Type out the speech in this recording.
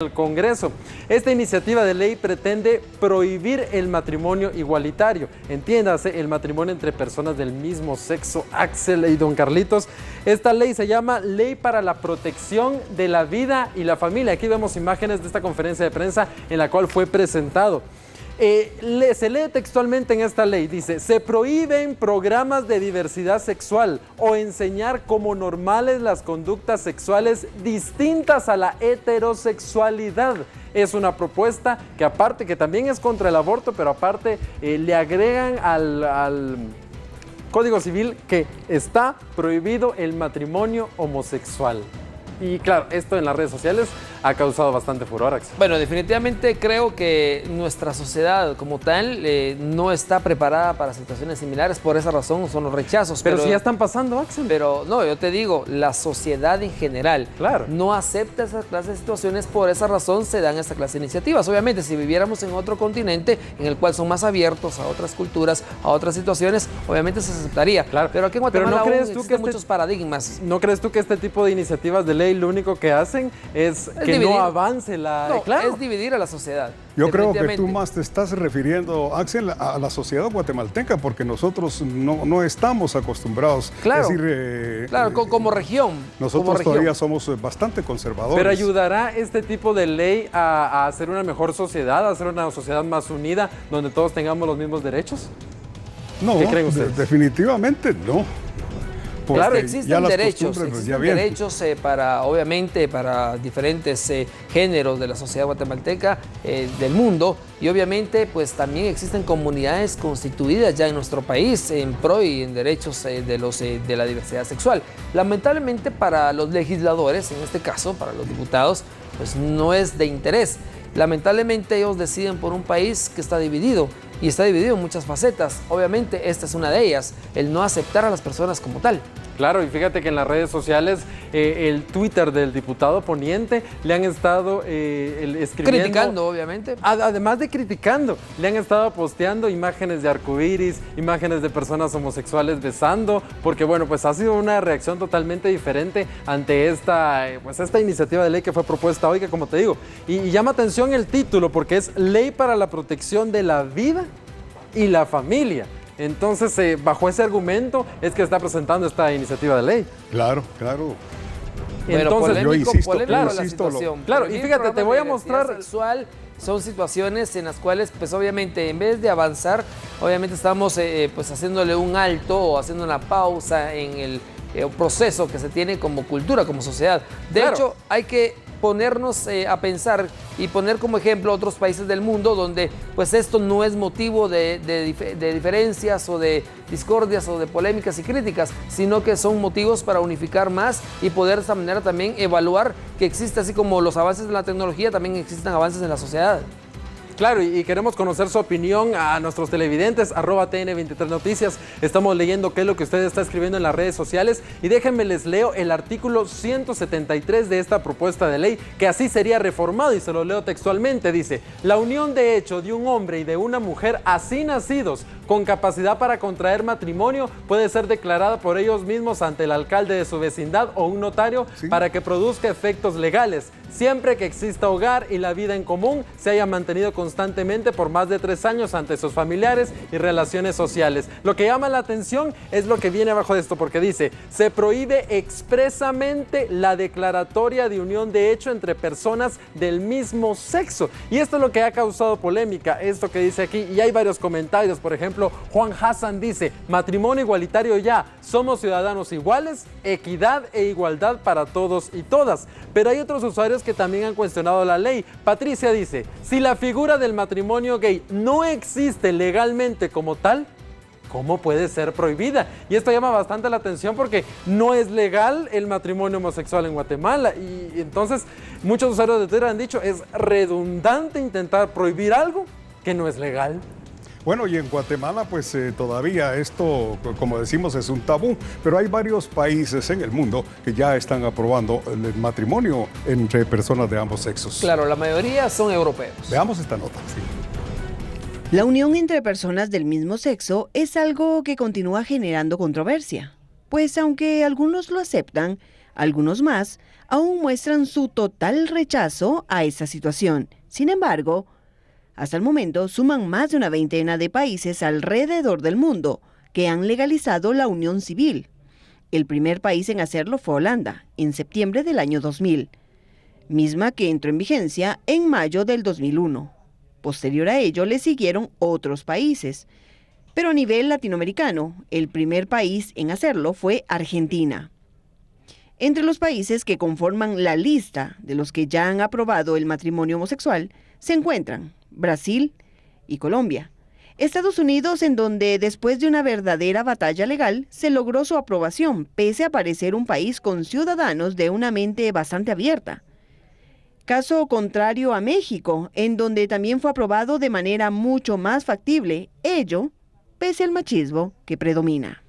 El Congreso. Esta iniciativa de ley pretende prohibir el matrimonio igualitario, entiéndase el matrimonio entre personas del mismo sexo. Axel y don Carlitos, esta ley se llama Ley para la Protección de la Vida y la Familia. Aquí vemos imágenes de esta conferencia de prensa en la cual fue presentado. Se lee textualmente en esta ley, dice: se prohíben programas de diversidad sexual o enseñar como normales las conductas sexuales distintas a la heterosexualidad. Es una propuesta que aparte, que también es contra el aborto, pero aparte le agregan al Código Civil que está prohibido el matrimonio homosexual. Y claro, esto en las redes sociales ha causado bastante furor, Axel. Bueno, definitivamente creo que nuestra sociedad como tal no está preparada para situaciones similares. Por esa razón son los rechazos. Pero si ya están pasando, Axel. Pero no, yo te digo, la sociedad en general no acepta esa clase de situaciones. Por esa razón se dan esta clase de iniciativas. Obviamente, si viviéramos en otro continente en el cual son más abiertos a otras culturas, a otras situaciones, obviamente se aceptaría. Claro. Pero aquí en Guatemala ¿no crees tú que muchos paradigmas? ¿No crees tú que este tipo de iniciativas de ley lo único que hacen es que dividir, no avance la... No, claro, es dividir a la sociedad. Yo creo que tú más te estás refiriendo, Axel, a la sociedad guatemalteca, porque nosotros no estamos acostumbrados. Claro, es decir, como región. Nosotros como todavía región somos bastante conservadores. Pero ¿ayudará este tipo de ley a hacer una mejor sociedad, a hacer una sociedad más unida, donde todos tengamos los mismos derechos? No, ¿qué creen ustedes? Definitivamente no. Claro, existen derechos obviamente para diferentes géneros de la sociedad guatemalteca, del mundo, y obviamente pues también existen comunidades constituidas ya en nuestro país en pro y en derechos de la diversidad sexual. Lamentablemente para los legisladores, en este caso para los diputados, pues no es de interés. Lamentablemente ellos deciden por un país que está dividido, y está dividido en muchas facetas. Obviamente esta es una de ellas, el no aceptar a las personas como tal. Claro, y fíjate que en las redes sociales, el Twitter del diputado poniente le han estado escribiendo... Criticando, obviamente. Además de criticando, le han estado posteando imágenes de arcoíris, imágenes de personas homosexuales besando, porque bueno, pues ha sido una reacción totalmente diferente ante esta iniciativa de ley que fue propuesta hoy, que como te digo, y llama atención el título, porque es Ley para la Protección de la Vida y la Familia. Entonces, bajo ese argumento es que está presentando esta iniciativa de ley. Claro, claro. Entonces, pero yo insisto, claro, y fíjate, te voy a mostrar... Sexual, son situaciones en las cuales, pues obviamente, en vez de avanzar, obviamente estamos pues haciéndole un alto o haciendo una pausa en el proceso que se tiene como cultura, como sociedad. De hecho, hay que ponernos a pensar y poner como ejemplo otros países del mundo donde pues esto no es motivo de diferencias o de discordias o de polémicas y críticas, sino que son motivos para unificar más y poder de esta manera también evaluar que existe, así como los avances de la tecnología, también existen avances en la sociedad. Claro, y queremos conocer su opinión a nuestros televidentes, @TN23 Noticias. Estamos leyendo qué es lo que usted está escribiendo en las redes sociales, y déjenme les leo el artículo 173 de esta propuesta de ley, que así sería reformado, y se lo leo textualmente. Dice: la unión de hecho de un hombre y de una mujer así nacidos con capacidad para contraer matrimonio puede ser declarada por ellos mismos ante el alcalde de su vecindad o un notario para que produzca efectos legales, siempre que exista hogar y la vida en común se haya mantenido constantemente por más de 3 años ante sus familiares y relaciones sociales. Lo que llama la atención es lo que viene abajo de esto, porque dice: se prohíbe expresamente la declaratoria de unión de hecho entre personas del mismo sexo. Y esto es lo que ha causado polémica, esto que dice aquí, y hay varios comentarios. Por ejemplo, Juan Hassan dice: matrimonio igualitario ya, somos ciudadanos iguales, equidad e igualdad para todos y todas. Pero hay otros usuarios que también han cuestionado la ley. Patricia dice: si la figura del matrimonio gay no existe legalmente como tal, ¿cómo puede ser prohibida? Y esto llama bastante la atención, porque no es legal el matrimonio homosexual en Guatemala, y entonces muchos usuarios de Twitter han dicho: es redundante intentar prohibir algo que no es legal. Bueno, y en Guatemala pues todavía esto, como decimos, es un tabú, pero hay varios países en el mundo que ya están aprobando el matrimonio entre personas de ambos sexos. Claro, la mayoría son europeos. Veamos esta nota. La unión entre personas del mismo sexo es algo que continúa generando controversia, pues aunque algunos lo aceptan, Algunos más aún muestran su total rechazo a esa situación. Sin embargo, hasta el momento suman más de una veintena de países alrededor del mundo que han legalizado la unión civil. El primer país en hacerlo fue Holanda, en septiembre del año 2000, misma que entró en vigencia en mayo del 2001. Posterior a ello le siguieron otros países, pero a nivel latinoamericano, el primer país en hacerlo fue Argentina. Entre los países que conforman la lista de los que ya han aprobado el matrimonio homosexual se encuentran Brasil y Colombia. Estados Unidos, en donde después de una verdadera batalla legal se logró su aprobación, pese a parecer un país con ciudadanos de una mente bastante abierta. Caso contrario a México, en donde también fue aprobado de manera mucho más factible, ello pese al machismo que predomina.